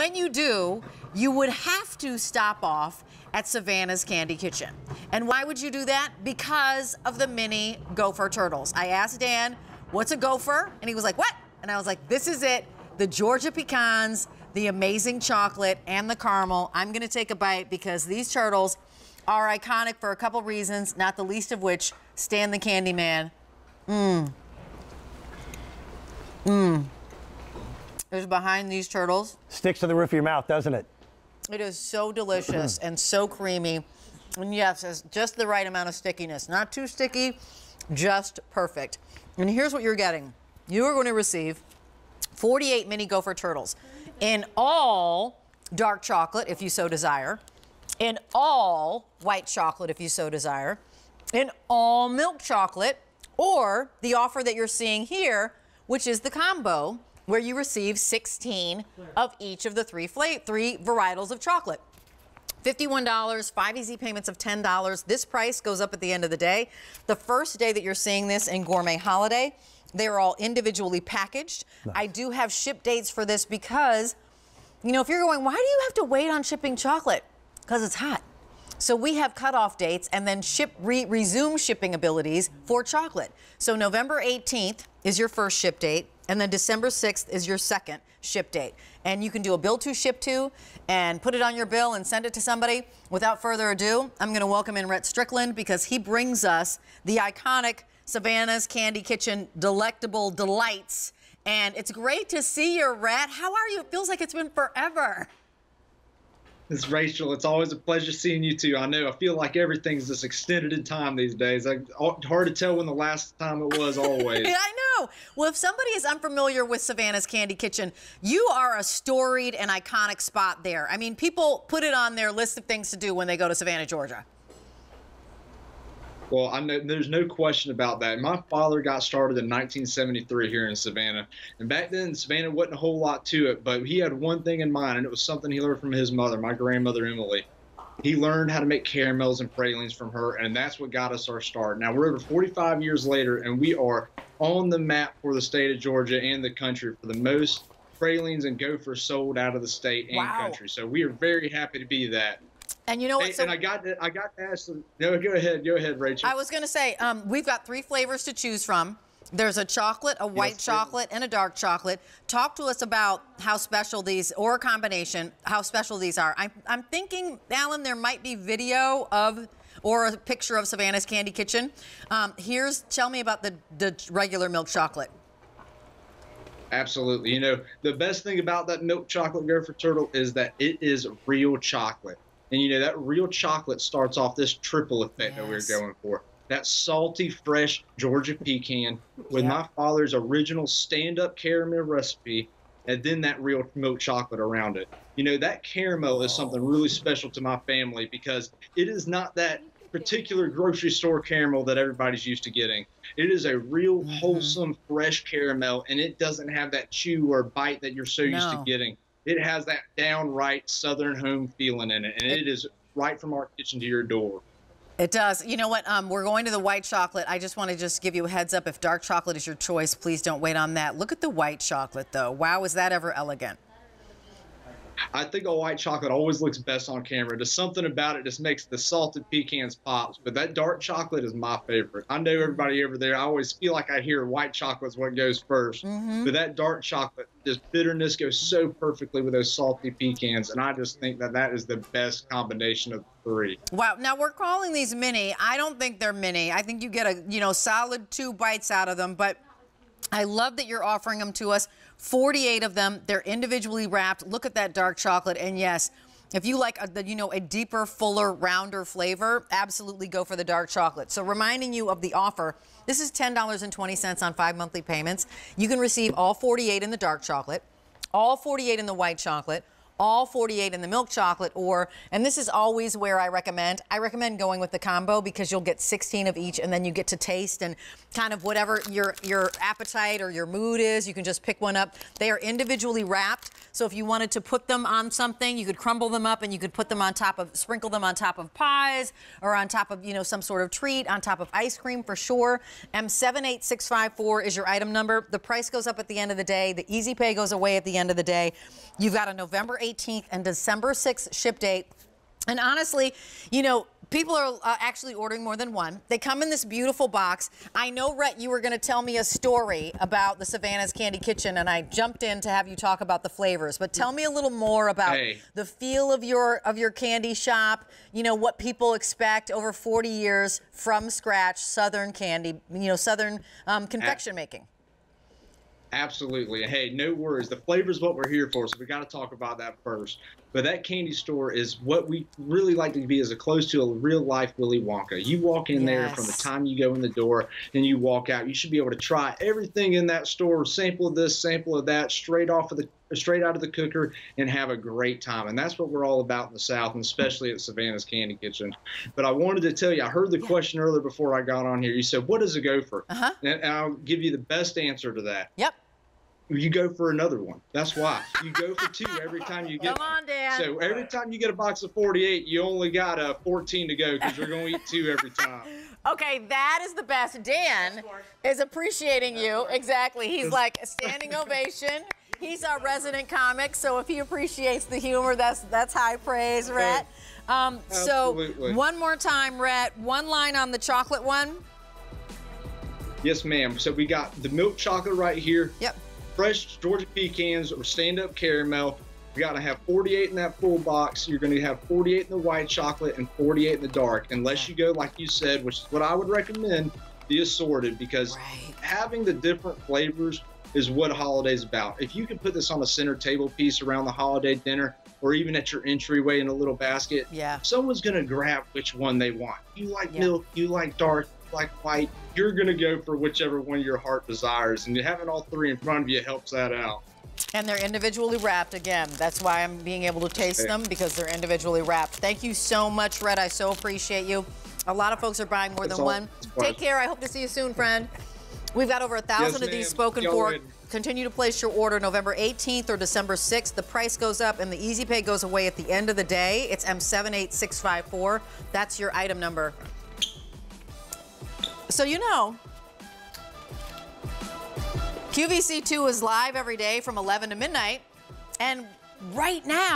When you do, you would have to stop off at Savannah's Candy Kitchen. And why would you do that? Because of the mini gopher turtles. I asked Dan, what's a gopher? And he was like, what? And I was like, this is it. The Georgia pecans, the amazing chocolate, and the caramel. I'm gonna take a bite because these turtles are iconic for a couple reasons, not the least of which, Stan the Candyman. There's behind these turtles. Sticks to the roof of your mouth, doesn't it? It is so delicious and so creamy. And yes, it's just the right amount of stickiness. Not too sticky, just perfect. And here's what you're getting. You are going to receive 48 mini gopher turtles in all dark chocolate, if you so desire, in all white chocolate, if you so desire, in all milk chocolate, or the offer that you're seeing here, which is the combo, where you receive 16 of each of the three varietals of chocolate. $51, 5 easy payments of $10. This price goes up at the end of the day. The first day that you're seeing this in Gourmet Holiday, they are all individually packaged. Nice. I do have ship dates for this because, you know, if you're going, why do you have to wait on shipping chocolate? Because it's hot. So we have cutoff dates and then resume shipping abilities for chocolate. So November 18th is your first ship date, and then December 6th is your second ship date. And you can do a bill to ship to and put it on your bill and send it to somebody. Without further ado, I'm gonna welcome in Rhett Strickland because he brings us the iconic Savannah's Candy Kitchen Delectable Delights. And it's great to see you, Rhett. How are you? It feels like it's been forever. It's Rachel. It's always a pleasure seeing you two. I know. I feel like everything's just extended in time these days. Hard to tell when the last time it was always. I know. Well, if somebody is unfamiliar with Savannah's Candy Kitchen, you are a storied and iconic spot there. I mean, people put it on their list of things to do when they go to Savannah, Georgia. Well, I know there's no question about that. My father got started in 1973 here in Savannah. And back then, Savannah wasn't a whole lot to it, but he had one thing in mind, and it was something he learned from his mother, my grandmother, Emily. He learned how to make caramels and pralines from her, and that's what got us our start. Now, we're over 45 years later, and we are on the map for the state of Georgia and the country for the most pralines and gophers sold out of the state and country. So we are very happy to be that. And you know what? And, so, and I got to ask them. No, go ahead, Rachel. I was going to say, we've got three flavors to choose from. There's a chocolate, a white chocolate, and a dark chocolate. Talk to us about how special these, or a combination, how special these are. I'm thinking, Alan, there might be video of, or a picture of Savannah's Candy Kitchen. Tell me about the regular milk chocolate. Absolutely. You know, the best thing about that milk chocolate gopher turtle is that it is real chocolate. And, you know, that real chocolate starts off this triple effect that we're going for. That salty, fresh Georgia pecan with my father's original stand-up caramel recipe, and then that real milk chocolate around it. You know, that caramel is something really special to my family because it is not that particular grocery store caramel that everybody's used to getting. It is a real wholesome, fresh caramel, and it doesn't have that chew or bite that you're so used to getting. It has that downright Southern home feeling in it, and it is right from our kitchen to your door. It does. You know what? We're going to the white chocolate. I just want to give you a heads up. If dark chocolate is your choice, please don't wait on that. Look at the white chocolate, though. Wow, is that ever elegant? I think a white chocolate always looks best on camera. There's something about it just makes the salted pecans pop. But that dark chocolate is my favorite. I know everybody over there, I always feel like I hear white chocolate's what goes first. But that dark chocolate, this bitterness goes so perfectly with those salty pecans. And I just think that that is the best combination of the three. Wow. Now, we're calling these mini. I don't think they're mini. I think you get a, you know, solid 2 bites out of them. But I love that you're offering them to us. 48 of them. They're individually wrapped. Look at that dark chocolate. And yes, if you like a, you know, a deeper, fuller, rounder flavor, absolutely go for the dark chocolate. So reminding you of the offer, this is $10.20 on 5 monthly payments. You can receive all 48 in the dark chocolate, all 48 in the white chocolate, all 48 in the milk chocolate, or, and this is always where I recommend going with the combo because you'll get 16 of each and then you get to taste and kind of whatever your appetite or your mood is, you can just pick one up. They are individually wrapped, so if you wanted to put them on something, you could crumble them up and you could put them on top of, sprinkle them on top of pies or on top of, you know, some sort of treat, on top of ice cream for sure. M78654 is your item number. The price goes up at the end of the day. The easy pay goes away at the end of the day. You've got a November 18th 18th and December 6th ship date. And honestly, you know, people are actually ordering more than one. They come in this beautiful box. I know, Rhett, you were going to tell me a story about the Savannah's Candy Kitchen, and I jumped in to have you talk about the flavors. But tell me a little more about the feel of your candy shop, you know, what people expect over 40 years from scratch, Southern candy, you know, Southern confection making. Absolutely. Hey, no worries. The flavor is what we're here for, so we got to talk about that first. But that candy store is what we really like to be as close to a real-life Willy Wonka. You walk in there from the time you go in the door and you walk out. You should be able to try everything in that store, sample of this, sample of that, straight out of the cooker, and have a great time. And that's what we're all about in the South, and especially at Savannah's Candy Kitchen. But I wanted to tell you, I heard the question earlier before I got on here. You said, what is a gopher? And I'll give you the best answer to that. Yep. You go for another one. That's why. You go for two every time you get. Come on, Dad. So every time you get a box of 48, you only got 14 to go because you're going to eat two every time. Okay, that is the best. Dan is appreciating you. Exactly. He's like a standing ovation. He's our resident comic, so if he appreciates the humor, that's high praise, Rhett. So one more time, Rhett, one line on the chocolate one. Yes, ma'am. So we got the milk chocolate right here. Yep. Fresh Georgia pecans or stand-up caramel. You got to have 48 in that full box. You're going to have 48 in the white chocolate and 48 in the dark, unless you go, like you said, which is what I would recommend, the assorted, because having the different flavors is what holiday's about. If you can put this on a center table piece around the holiday dinner or even at your entryway in a little basket, someone's going to grab which one they want. You like milk, you like dark, you like white. You're going to go for whichever one your heart desires, and having all three in front of you helps that out. And they're individually wrapped again. That's why I'm being able to taste them, because they're individually wrapped. Thank you so much, Rhett. I so appreciate you. A lot of folks are buying more than one. Take care. I hope to see you soon, friend. We've got over 1,000 of these spoken for. Continue to place your order November 18th or December 6th. The price goes up and the easy pay goes away at the end of the day. It's M78654. That's your item number. So you know, QVC2 is live every day from 11 to midnight, and right now,